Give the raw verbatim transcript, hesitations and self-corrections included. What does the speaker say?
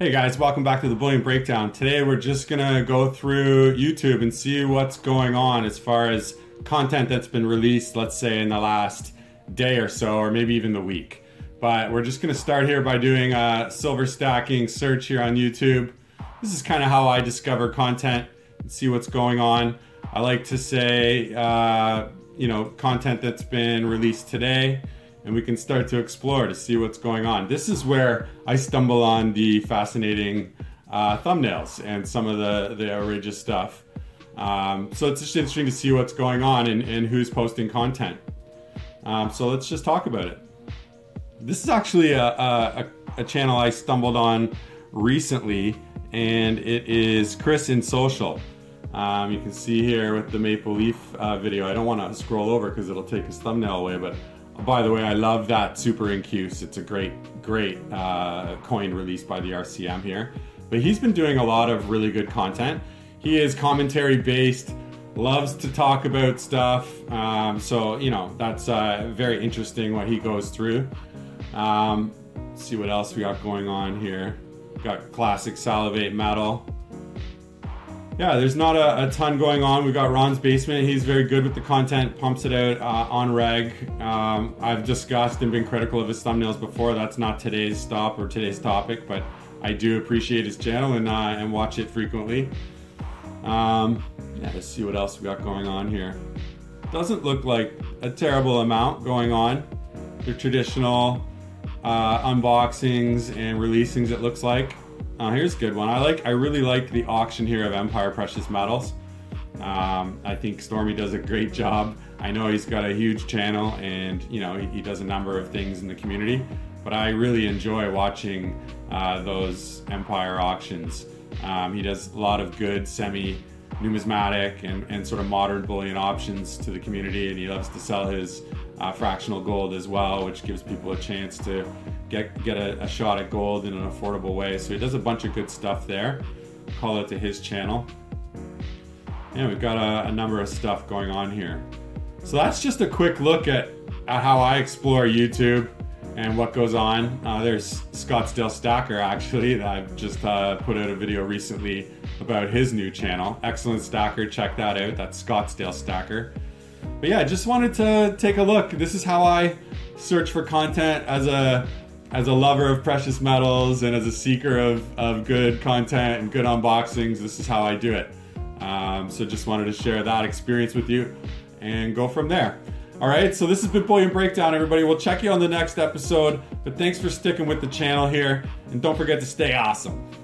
Hey guys, welcome back to the Bullion Breakdown. Today we're just gonna go through YouTube and see what's going on as far as content that's been released, let's say in the last day or so, or maybe even the week. But we're just gonna start here by doing a silver stacking search here on YouTube. This is kind of how I discover content and see what's going on. I like to say, uh, you know, content that's been released today, and we can start to explore to see what's going on. This is where I stumble on the fascinating uh, thumbnails and some of the, the outrageous stuff. Um, so it's just interesting to see what's going on and, and who's posting content. Um, so let's just talk about it. This is actually a, a, a channel I stumbled on recently, and it is chrisinsocal. Um, you can see here with the maple leaf uh, video. I don't want to scroll over because it'll take his thumbnail away, but by the way, I love that super incuse. It's a great, great uh, coin released by the R C M here. But he's been doing a lot of really good content. He is commentary based, loves to talk about stuff. Um, so, you know, that's uh, very interesting what he goes through. Um, let's see what else we got going on here. Got classic Salivate Metal. Yeah, there's not a, a ton going on. We got Ron's Basement. He's very good with the content, pumps it out uh, on reg. Um, I've discussed and been critical of his thumbnails before. That's not today's stop or today's topic, but I do appreciate his channel and, uh, and watch it frequently. Um, yeah, let's see what else we got going on here. Doesn't look like a terrible amount going on. They're traditional uh, unboxings and releasings, it looks like. Uh, here's a good one. I like. I really like the auction here of Empire Precious Metals. Um, I think Stormy does a great job. I know he's got a huge channel, and you know he, he does a number of things in the community. But I really enjoy watching uh, those Empire auctions. Um, he does a lot of good semi-numismatic and, and sort of modern bullion options to the community, and he loves to sell his uh, fractional gold as well, which gives people a chance to get get a, a shot at gold in an affordable way. So he does a bunch of good stuff there. Call out to his channel. And we've got a, a number of stuff going on here. So that's just a quick look at, at how I explore YouTube and what goes on. Uh, there's Scottsdale Stacker, actually, that I've just uh, put out a video recently about his new channel. Excellent Stacker, check that out. That's Scottsdale Stacker. But yeah, I just wanted to take a look. This is how I search for content as a as a lover of precious metals and as a seeker of, of good content and good unboxings. This is how I do it. Um, so just wanted to share that experience with you and go from there. All right, so this has been Bullion Breakdown, everybody. We'll check you on the next episode, but thanks for sticking with the channel here, and don't forget to stay awesome.